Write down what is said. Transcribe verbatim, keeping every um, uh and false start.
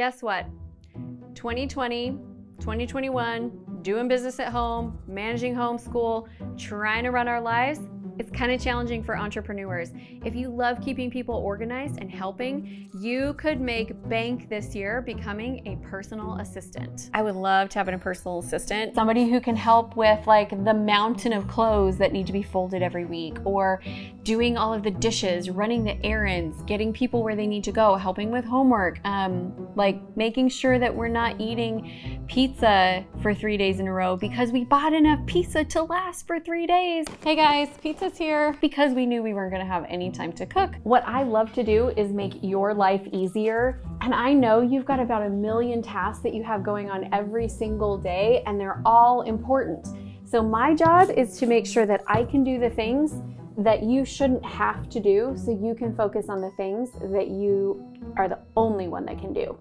Guess what? twenty twenty, twenty twenty-one, doing business at home, managing homeschool, trying to run our lives, it's kind of challenging for entrepreneurs. If you love keeping people organized and helping, you could make bank this year becoming a personal assistant. I would love to have a personal assistant, somebody who can help with like the mountain of clothes that need to be folded every week, or doing all of the dishes, running the errands, getting people where they need to go, helping with homework, um, like making sure that we're not eating pizza for three days in a row because we bought enough pizza to last for three days. Hey guys, pizza here because we knew we weren't going to have any time to cook. What I love to do is make your life easier. And I know you've got about a million tasks that you have going on every single day, and they're all important. So my job is to make sure that I can do the things that you shouldn't have to do so you can focus on the things that you are the only one that can do.